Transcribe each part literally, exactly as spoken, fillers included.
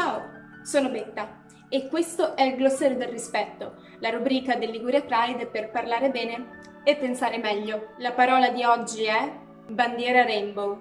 Ciao, sono Betta e questo è il Glossario del Rispetto, la rubrica del Liguria Pride per parlare bene e pensare meglio. La parola di oggi è bandiera rainbow.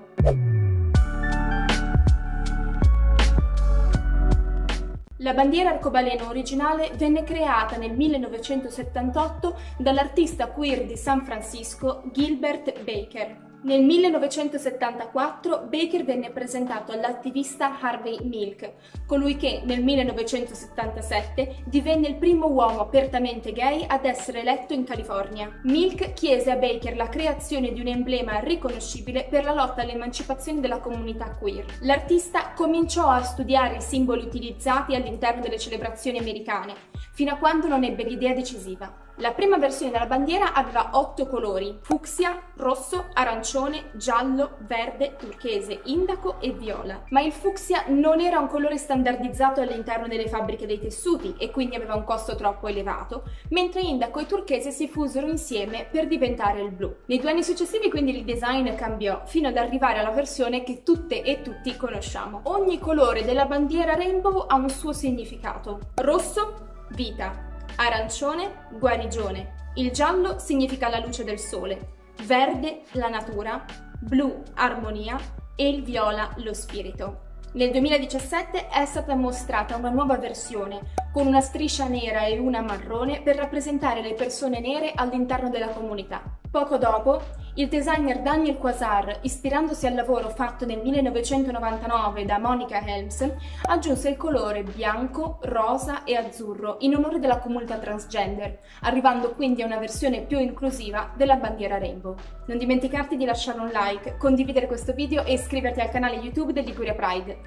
La bandiera arcobaleno originale venne creata nel millenovecentosettantotto dall'artista queer di San Francisco Gilbert Baker. Nel millenovecentosettantaquattro Baker venne presentato all'attivista Harvey Milk, colui che nel millenovecentosettantasette divenne il primo uomo apertamente gay ad essere eletto in California. Milk chiese a Baker la creazione di un emblema riconoscibile per la lotta all'emancipazione della comunità queer. L'artista cominciò a studiare i simboli utilizzati all'interno delle celebrazioni americane, fino a quando non ebbe l'idea decisiva. La prima versione della bandiera aveva otto colori: fucsia, rosso, arancione, giallo, verde, turchese, indaco e viola. Ma il fucsia non era un colore standardizzato all'interno delle fabbriche dei tessuti e quindi aveva un costo troppo elevato, mentre indaco e turchese si fusero insieme per diventare il blu. Nei due anni successivi quindi il design cambiò, fino ad arrivare alla versione che tutte e tutti conosciamo. Ogni colore della bandiera rainbow ha un suo significato. Rosso, vita. Arancione, guarigione. Il giallo significa la luce del sole, verde, la natura, blu, armonia e il viola, lo spirito. Nel duemiladiciassette è stata mostrata una nuova versione con una striscia nera e una marrone per rappresentare le persone nere all'interno della comunità. Poco dopo, il designer Daniel Quasar, ispirandosi al lavoro fatto nel millenovecentonovantanove da Monica Helms, aggiunse il colore bianco, rosa e azzurro in onore della comunità transgender, arrivando quindi a una versione più inclusiva della bandiera rainbow. Non dimenticarti di lasciare un like, condividere questo video e iscriverti al canale YouTube del Liguria Pride.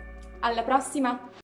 Alla prossima!